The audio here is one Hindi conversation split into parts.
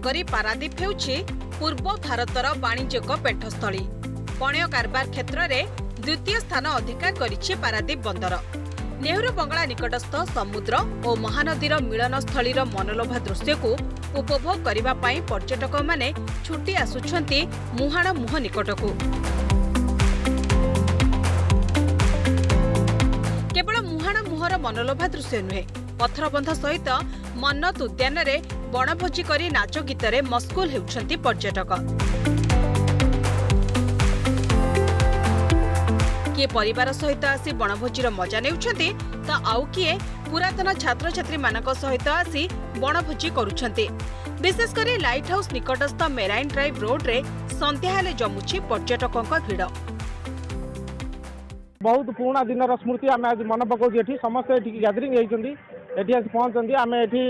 नगरी पारादीप हेउछि पूर्व भारतर वाणिज्यिक पेठस्थली। पण्य कारबार क्षेत्र में द्वितीय स्थान अधिकार करिछि पारादीप बंदर। नेहरू बंगला निकटस्थ समुद्र और महानदीर मिलनस्थलीर मनोलोभा दृश्य को उपभोग करिबा पई पर्यटक माने छुट्टी आसुछंती मुहाण मुह निकटकू। केवल मुहाण मुहर मनोलोभा दृश्य नुहे, पथरबंध सहित मन्नत उद्यान में बणभोजी कर नाच गीत मस्कुल होउछंती पर्यटक। किए परिवार सहित आसी बणभोजीर मजा नेउछंती तो आउ किए पुरातन छात्र छात्री मानक सहित आसी बणभोजी करूछंती। विशेष करी लाइट हाउस निकटस्थ मेराइन ड्राइव रोड रे संध्याले जमुछि पर्यटकों भिड़। बहुत पुराना दिन स्मृति आम आज मन पकाऊँ। समस्त गैदरिंग होती पहुँचते आम एटी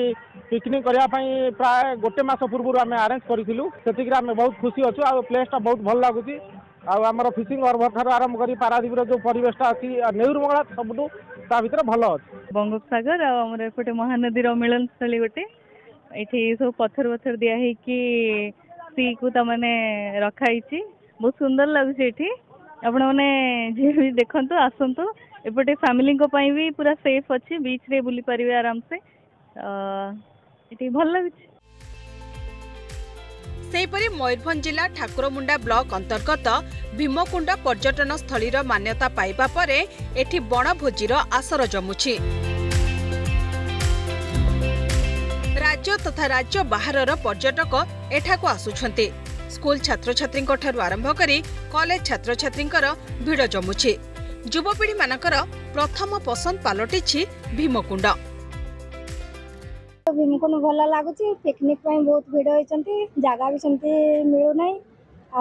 पिकनिक करने प्राय गोटे मास पूर्व आम आरेंज करूँ। से बहुत खुशी अच्छु। आ प्लेसटा बहुत भल लगुच। आमर फिशिंग हर्बर ठार आरंभ कर पारादीपर जो परेशटा अच्छी नेहरू मंगला सबुठू ता भर भल अच्छे। बंगोपसागर आमर एपटे महानदीर मिलनस्थली गोटे ये सब पथर पथर दिहई सी को रखाई बहुत सुंदर लगुच। ये आपण मैंने जे भी देखंतु आसंतु एपटे फैमिली को पाई भी पूरा सेफ अच्छी। बीच रे बुली परिवे आराम से एटी भल लागछ। सेहि परि मयूरभंज जिला ठाकुरमुंडा ब्लॉक अंतर्गत भीमकुंड पर्यटन स्थली रो मान्यता पाइबा परे एठी बणभोजी रो आसर जमुछि। राज्य तथा राज्य बाहर रो पर्यटक एठाको आसुछंती। स्कूल छात्र छात्री आरंभ करी कॉलेज छात्र छात्री भिड़ जमुछि। युवपीढ़ी मानकर प्रथम पसंद पलटि भीमकुंड। भीमकुंड भल लगुच। पिकनिक बहुत भिड़ होती। जगह भी सेमती मिलूना।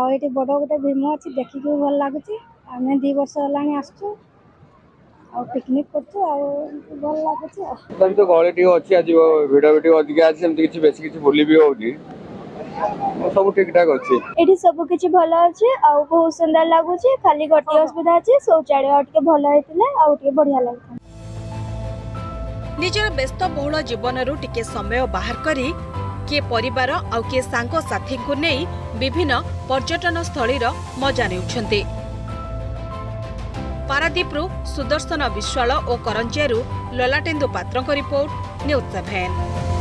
आठ बड़ गोटे भीम अच्छी देखिक भल लगुच। आम दि वर्ष है आसचु पिकनिक करचु भल लगुच। गहली अच्छी आज भिड़ अधिक आज किसी बेस किसी बुली भी होनी सब ठीक ठाक अच्छे। एठी सब किछि भल अछि आ बहुत सुंदर लागु छै। खाली गटी असुविधा अछि। शौचालय के भल हेतिले आ ओटे बढ़िया लागथि। निजर व्यस्त बहुल जीवन रु टिके समय बाहर करी के परिवार आ के सांग साथी को नेई विभिन्न पर्यटन स्थली रो मजा नेउछन्ते। पारादीप रु सुदर्शन विश्वाल और करंजिया रु ललाटेन्दु पात्रक रिपोर्ट न्यूज़ 7।